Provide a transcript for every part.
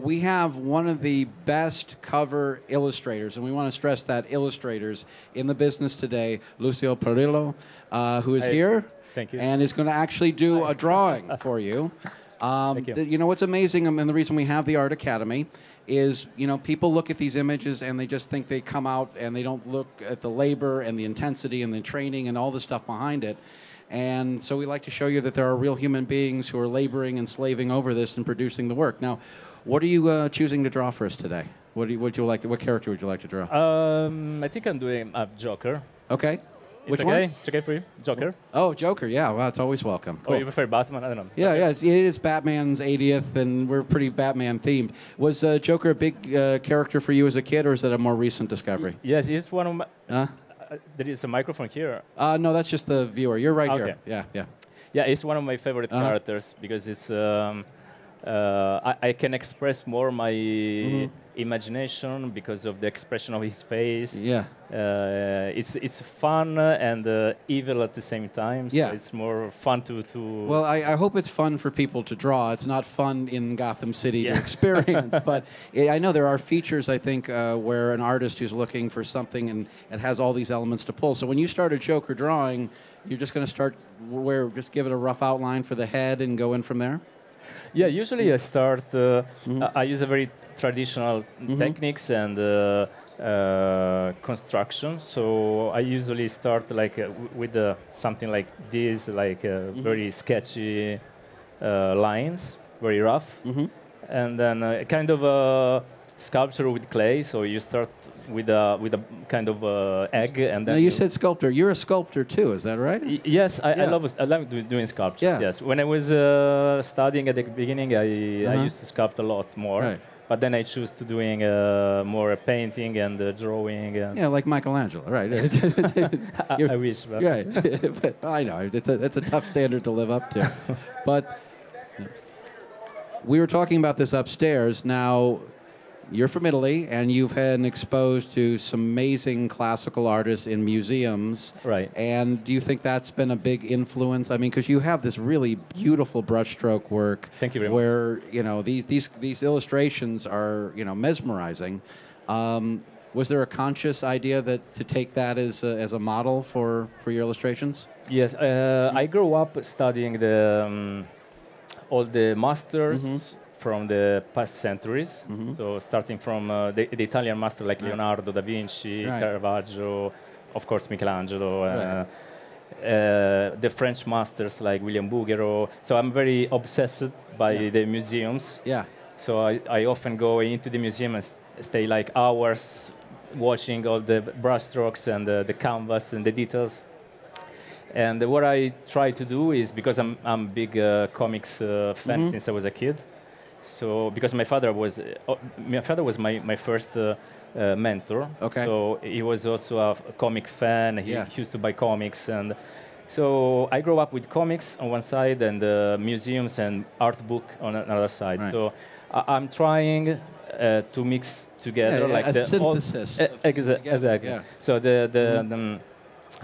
We have one of the best cover illustrators, and we want to stress that illustrators in the business today, Lucio Parrillo, who is here. Thank you. And is going to actually do a drawing for you. You know what's amazing, and the reason we have the Art Academy is, you know, people look at these images and they just think they come out and they don't look at the labor and the intensity and the training and all the stuff behind it. And so we like to show you that there are real human beings who are laboring and slaving over this and producing the work. Now, what are you choosing to draw for us today? What character would you like to draw? I think I'm doing a Joker. Okay. Which one? It's okay for you? Joker? Oh, Joker, yeah. Well, it's always welcome. Cool. Oh, you prefer Batman? I don't know. Yeah, yeah. It is Batman's 80th, and we're pretty Batman-themed. Was Joker a big character for you as a kid, or is that a more recent discovery? Yes, it's one of my... There is a microphone here. No, that's just the viewer. You're right here. Yeah, yeah. Yeah, it's one of my favorite characters because it's... I can express more my imagination because of the expression of his face. Yeah, it's fun and evil at the same time. So yeah, it's more fun to. Well, I hope it's fun for people to draw. It's not fun in Gotham City to experience, but I know there are features. I think where an artist who's looking for something and it has all these elements to pull. So when you start a Joker drawing, you're just going to start just give it a rough outline for the head and go in from there. Yeah, usually I start, I use a very traditional techniques and construction. So I usually start like with something like this, like very sketchy lines, very rough. And then kind of a sculpture with clay. So you start with a kind of egg, and then. No, you said sculptor. You're a sculptor too, is that right? Yes, I love doing sculptures. Yeah. Yes, when I was studying at the beginning, I used to sculpt a lot more. Right. But then I choose to doing more painting and drawing. And yeah, like Michelangelo, right? I wish. But right. But I know it's a tough standard to live up to, but we were talking about this upstairs now. You're from Italy, and you've been exposed to some amazing classical artists in museums. Right. And do you think that's been a big influence? I mean, because you have this really beautiful brushstroke work. Thank you very much. Where, you know, these illustrations are, you know, mesmerizing. Was there a conscious idea that to take that as a model for your illustrations? Yes. I grew up studying all the masters. From the past centuries, so starting from the Italian master like Leonardo da Vinci, Caravaggio, of course Michelangelo, the French masters like William Bouguereau. So I'm very obsessed by the museums. Yeah. So I often go into the museum and stay like hours watching all the brushstrokes and the canvas and the details. And what I try to do is, because I'm a big comics fan since I was a kid. So, because my father was my first mentor. Okay. So he was also a comic fan. He used to buy comics, and so I grew up with comics on one side and museums and art book on another side. Right. So I'm trying to mix together the synthesis. Exactly. Yeah. So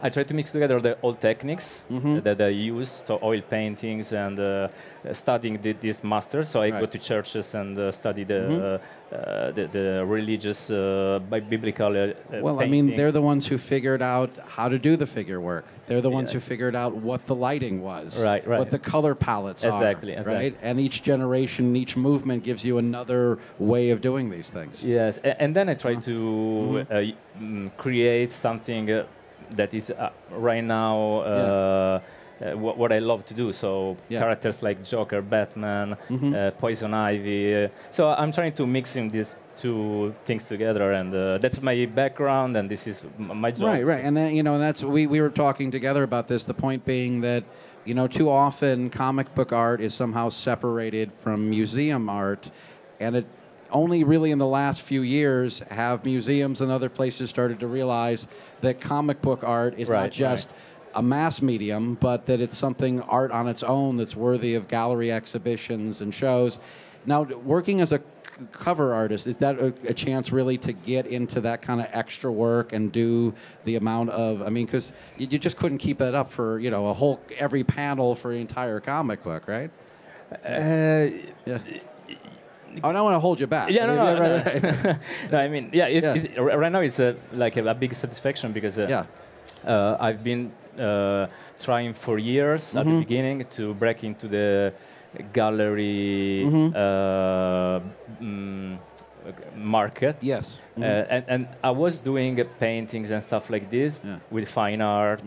I try to mix together the old techniques that I use, so oil paintings and studying these masters. So I go to churches and study the religious, biblical well, paintings. I mean, they're the ones who figured out how to do the figure work. They're the ones who figured out what the lighting was, what the color palettes are, right? And each generation, each movement gives you another way of doing these things. Yes, and then I try to create something that is right now what I love to do. So characters like Joker, Batman, Poison Ivy. So I'm trying to mix in these two things together, and that's my background, and this is my job. Right, right. And then, you know, that's we were talking together about this. The point being that, you know, too often comic book art is somehow separated from museum art, and it. Only really in the last few years have museums and other places started to realize that comic book art is not just a mass medium, but that it's something art on its own that's worthy of gallery exhibitions and shows. Now, working as a cover artist, is that a chance really to get into that kind of extra work and do the amount of, I mean, because you just couldn't keep that up for, you know, every panel for an entire comic book, right? Yeah. I don't want to hold you back. Yeah, no. No, I mean, yeah, it's, right now it's like a big satisfaction because I've been trying for years at the beginning to break into the gallery market. Yes. And I was doing paintings and stuff like this with fine art.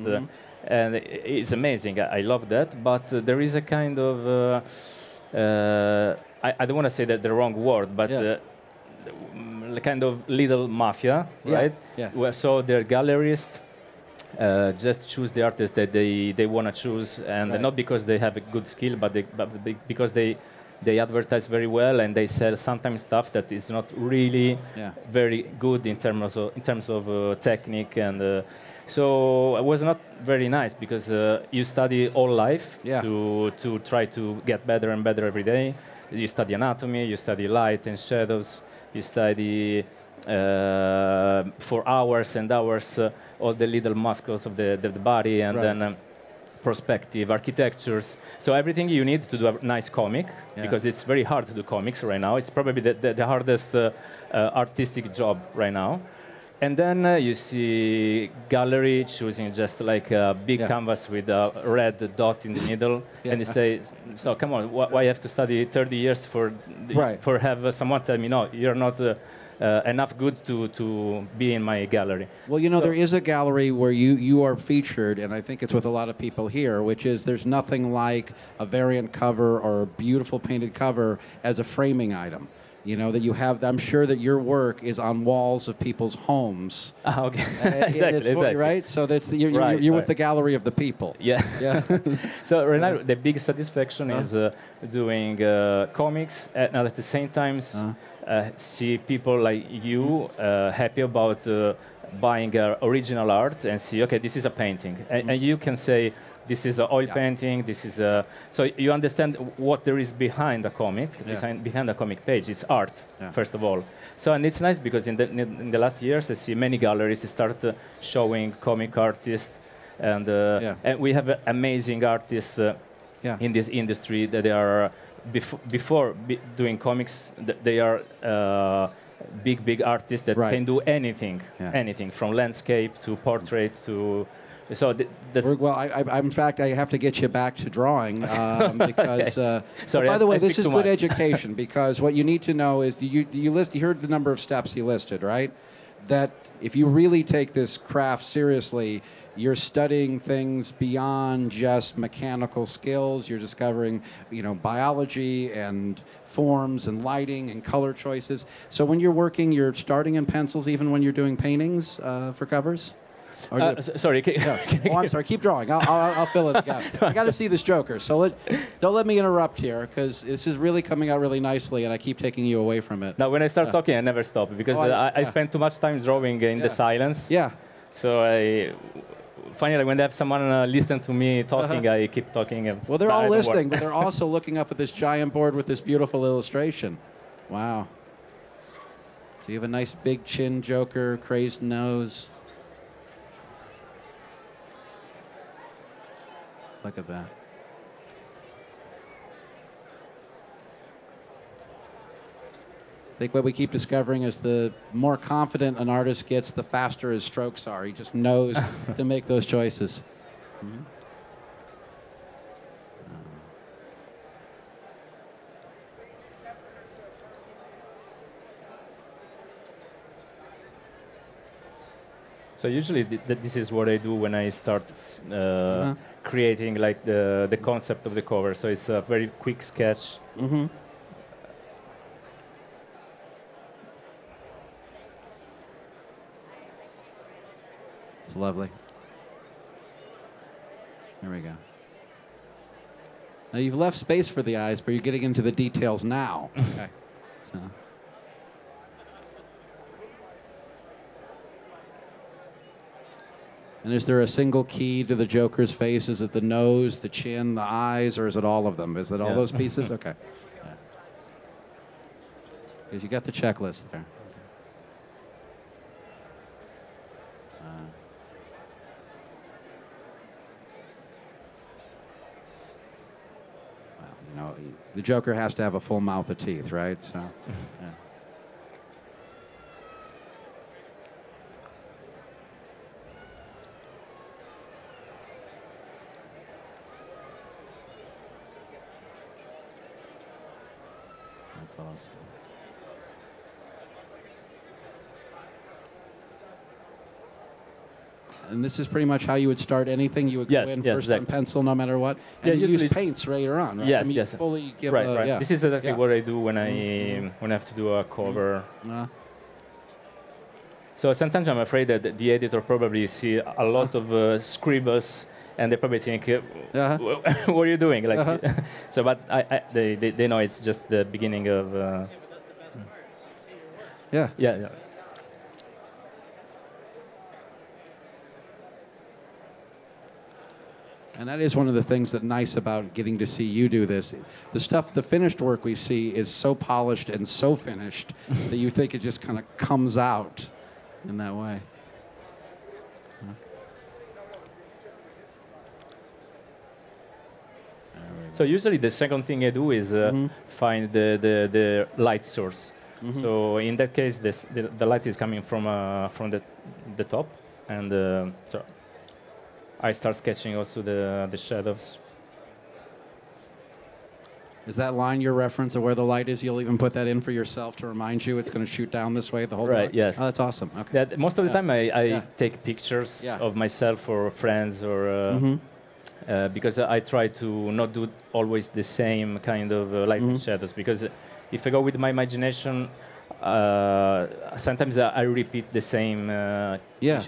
And it's amazing. I love that. But there is a kind of... I don't want to say that the wrong word, but kind of little mafia, right? Yeah. Well, so they're gallerists. Just choose the artists that they want to choose, and not because they have a good skill, but because they advertise very well and they sell sometimes stuff that is not really very good in terms of technique, and so it was not very nice because you study all life to try to get better and better every day. You study anatomy, you study light and shadows, you study. For hours and hours, all the little muscles of the body, and then perspective, architectures. So everything you need to do a nice comic, because it's very hard to do comics right now. It's probably the hardest artistic job right now. And then you see gallery choosing just like a big canvas with a red dot in the middle, and you say, "So come on, why have to study 30 years for have someone tell me no, you're not." Enough good to be in my gallery. Well, you know, there is a gallery where you are featured, and I think it's with a lot of people here, which is there's nothing like a variant cover or a beautiful painted cover as a framing item. You know, that you have, I'm sure that your work is on walls of people's homes. Ah, okay. Exactly. Right? So that's you're with the gallery of the people. Yeah. So right now, the big satisfaction is doing comics, and at the same time, see people like you happy about buying original art and see, okay, this is a painting. And you can say, this is an oil painting, this is a... So you understand what there is behind a comic, behind a comic page. It's art, first of all. So, and it's nice because in the last years, I see many galleries start showing comic artists. And we have amazing artists in this industry that they are... Before doing comics, they are big artists that can do anything, from landscape to portrait to... So well, in fact, I have to get you back to drawing because. Sorry, by the way, this is good education because what you need to know is you heard the number of steps he listed, right? That if you really take this craft seriously, you're studying things beyond just mechanical skills. You're discovering, you know, biology and forms and lighting and color choices. So when you're working, you're starting in pencils, even when you're doing paintings for covers. Sorry. No. Oh, I'm sorry. Keep drawing. I'll fill it out. I got to see this Joker. So don't let me interrupt here because this is really coming out really nicely, and I keep taking you away from it. Now, when I start talking, I never stop because I spend too much time drawing in the silence. Yeah. So finally, when they have someone listen to me talking, I keep talking. Well, they're all listening, but they're also looking up at this giant board with this beautiful illustration. Wow. So you have a nice big chin, Joker, crazed nose. Look at that. I think what we keep discovering is the more confident an artist gets, the faster his strokes are. He just knows to make those choices. Mm-hmm. So usually this is what I do when I start creating like the concept of the cover. So it's a very quick sketch. Mm-hmm. It's lovely. There we go. Now you've left space for the eyes, but you're getting into the details now. Okay. So. And is there a single key to the Joker's face? Is it the nose, the chin, the eyes, or is it all of them? Is it all those pieces? Okay. Because you got the checklist there. The Joker has to have a full mouth of teeth, right? So, yeah. That's awesome. And this is pretty much how you would start anything. You would go in first on pencil, no matter what, and you use paints later on, right? Yes, I mean, you fully give yeah. This is exactly what I do when I when I have to do a cover. So sometimes I'm afraid that the editor probably see a lot of scribbles, and they probably think, "What are you doing?" Like, so. But they know it's just the beginning of. Yeah. And that is one of the things that's nice about getting to see you do this. The stuff, the finished work we see is so polished and so finished that you think it just kind of comes out in that way. So usually the second thing I do is find the light source. So in that case, the light is coming from the top, and so I start sketching also the shadows. Is that line your reference of where the light is? You'll even put that in for yourself to remind you it's going to shoot down this way the whole time? Yes. Oh, that's awesome. Okay. That, most of the time I take pictures of myself or friends, or because I try to not do always the same kind of light and shadows, because if I go with my imagination, sometimes I repeat the same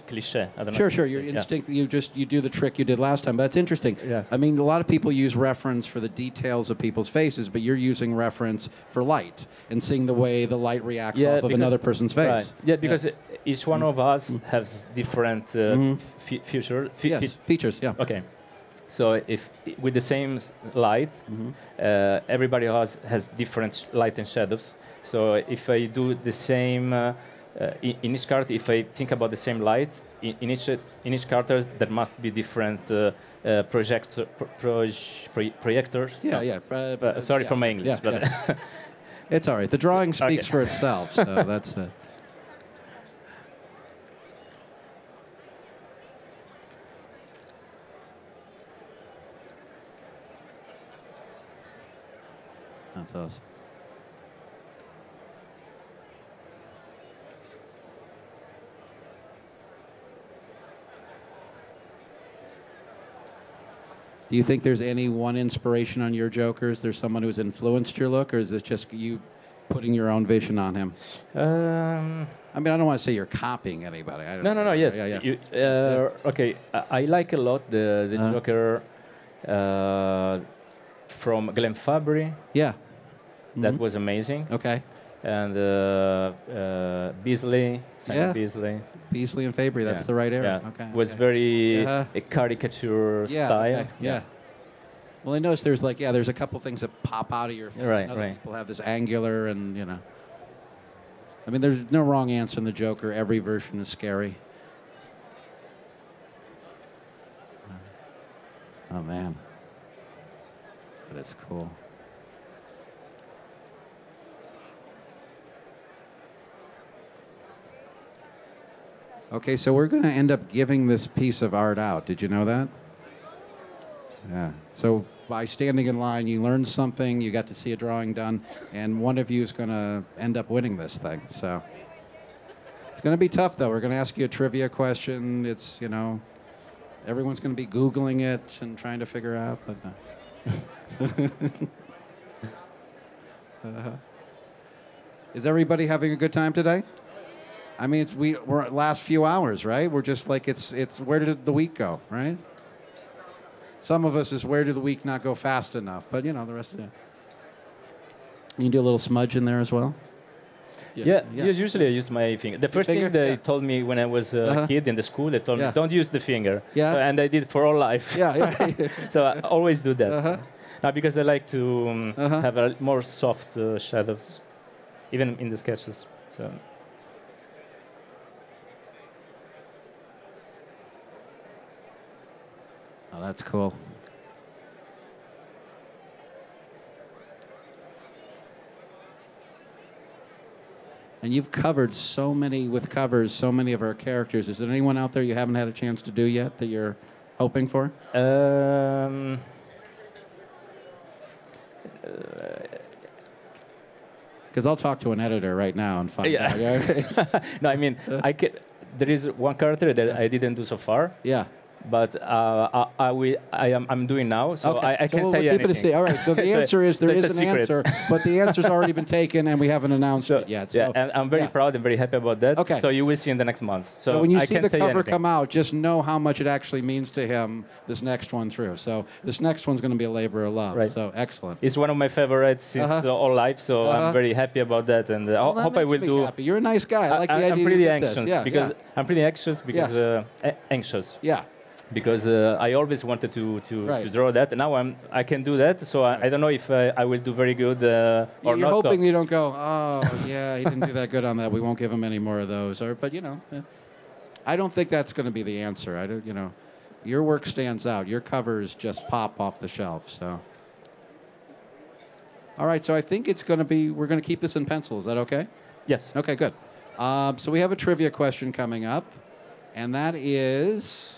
cliche. I don't know. Sure. Your instinct, you do the trick you did last time, but it's interesting. Yes. I mean, a lot of people use reference for the details of people's faces, but you're using reference for light and seeing the way the light reacts off of another person's face. Right. Yeah, because each one of us has different features. Yeah. Okay. So if with the same light, everybody has different light and shadows. So if I do the same in each card, if I think about the same light in each card, there must be different projectors. Sorry for my English, but it's all right. The drawing speaks for itself. So that's it. That's awesome. Do you think there's any one inspiration on your Joker? Is there someone who's influenced your look, or is this just you putting your own vision on him? I mean, I don't want to say you're copying anybody. I don't know. Yes. Yeah. You, okay. I like a lot the Joker from Glenn Fabry. Yeah. That was amazing. Okay. And Beasley, Beasley and Fabry, that's the right area. Yeah. Okay. Was very a caricature style. Okay. Yeah. Well, I noticed there's like there's a couple things that pop out of your face. Right, other people have this angular, and you know. I mean, there's no wrong answer in the Joker. Every version is scary. Oh man, that is cool. Okay, so we're going to end up giving this piece of art out. Did you know that? Yeah. So by standing in line, you learned something, you got to see a drawing done, and one of you is going to end up winning this thing. So it's going to be tough, though. We're going to ask you a trivia question. It's, you know, everyone's going to be Googling it and trying to figure out, but no. Is everybody having a good time today? I mean, it's, we're at last few hours, right? We're just like, it's where did the week go, right? Some of us is where did the week not go fast enough, but you know, the rest of it. You can do a little smudge in there as well? Yeah. Usually I use my finger. The first thing they told me when I was a kid in the school, they told me, don't use the finger. Yeah. So, and I did for all life. So I always do that. Now, because I like to have a more soft shadows, even in the sketches. So. Oh, that's cool. And you've covered so many, with covers, so many of our characters. Is there anyone out there you haven't had a chance to do yet that you're hoping for? Because I'll talk to an editor right now and find out. Yeah. No, I mean, there is one character that I didn't do so far. Yeah. But I'm doing now, so okay. I can't say anything. Keep it a secret. All right. So the answer is there is an answer, but the answer's already been taken, and we haven't announced it yet. So, yeah, and I'm very proud and very happy about that. Okay. So you will see in the next month. So when you see the cover come out, just know how much it actually means to him. This next one through. So this next one's going to be a labor of love. Right. So excellent. It's one of my favorites since all life. So I'm very happy about that, and I hope I will do. Happy. You're a nice guy. I like the idea. I'm pretty anxious because I always wanted to draw that. Now I can do that, so I don't know if I will do very good or not. You're hoping you don't go, oh, yeah, he didn't do that good on that. We won't give him any more of those. Or, but, you know, I don't think that's going to be the answer. I don't, you know, your work stands out. Your covers just pop off the shelf. So, all right, so I think it's going to be, we're going to keep this in pencil. Is that okay? Yes. Okay, good. So we have a trivia question coming up, and that is...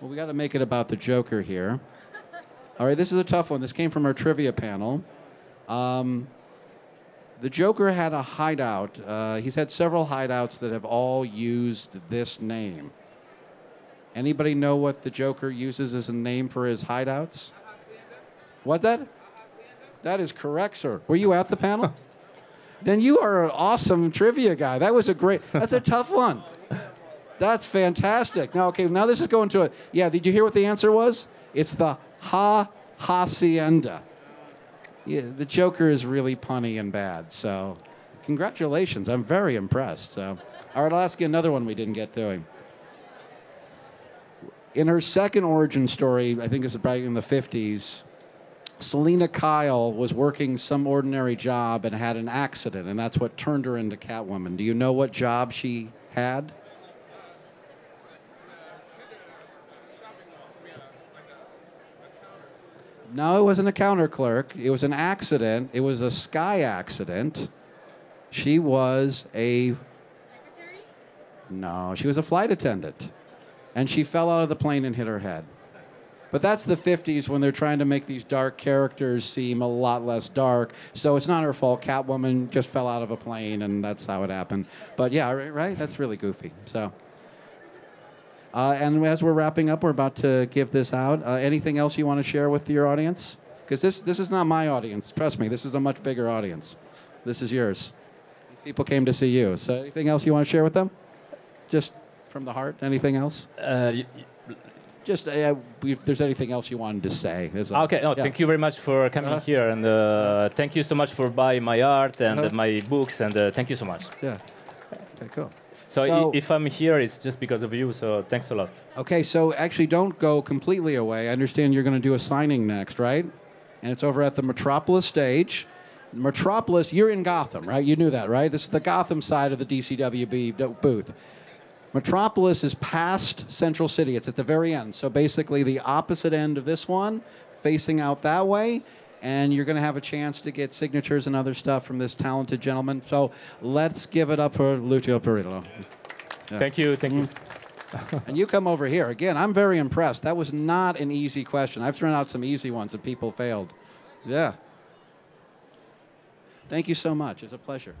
Well, we got to make it about the Joker here. All right, this is a tough one. This came from our trivia panel. The Joker had a hideout. He's had several hideouts that have all used this name. Anybody know what the Joker uses as a name for his hideouts? What's that? That is correct, sir. Were you at the panel? Then you are an awesome trivia guy. That was a great, that's a tough one. That's fantastic. Now, okay, now this is going to a... Yeah, did you hear what the answer was? It's the hacienda. Yeah, the Joker is really punny and bad, so congratulations. I'm very impressed. So, all right, I'll ask you another one we didn't get doing. In her second origin story, I think it's probably in the 50s, Selena Kyle was working some ordinary job and had an accident, and that's what turned her into Catwoman. Do you know what job she had? No, it wasn't a counter clerk. It was an accident. It was a sky accident. She was a... Secretary? No, she was a flight attendant. And she fell out of the plane and hit her head. But that's the 50s when they're trying to make these dark characters seem a lot less dark. So it's not her fault. Catwoman just fell out of a plane, and that's how it happened. But yeah, right? That's really goofy. So... and as we're wrapping up, we're about to give this out. Anything else you want to share with your audience? Because this is not my audience. Trust me, this is a much bigger audience. This is yours. These people came to see you. So anything else you want to share with them? Just from the heart, anything else? If there's anything else you wanted to say. Okay, no, thank you very much for coming here. And thank you so much for buying my art and my books. And thank you so much. Yeah, okay, cool. So if I'm here, it's just because of you, so thanks a lot. Okay, so actually don't go completely away. I understand you're going to do a signing next, right? And it's over at the Metropolis stage. Metropolis, you're in Gotham, right? You knew that, right? This is the Gotham side of the DCWB booth. Metropolis is past Central City. It's at the very end. So basically the opposite end of this one, facing out that way. And you're going to have a chance to get signatures and other stuff from this talented gentleman. So let's give it up for Lucio Parrillo. Yeah. Thank you. And you come over here. Again, I'm very impressed. That was not an easy question. I've thrown out some easy ones and people failed. Yeah. Thank you so much. It's a pleasure.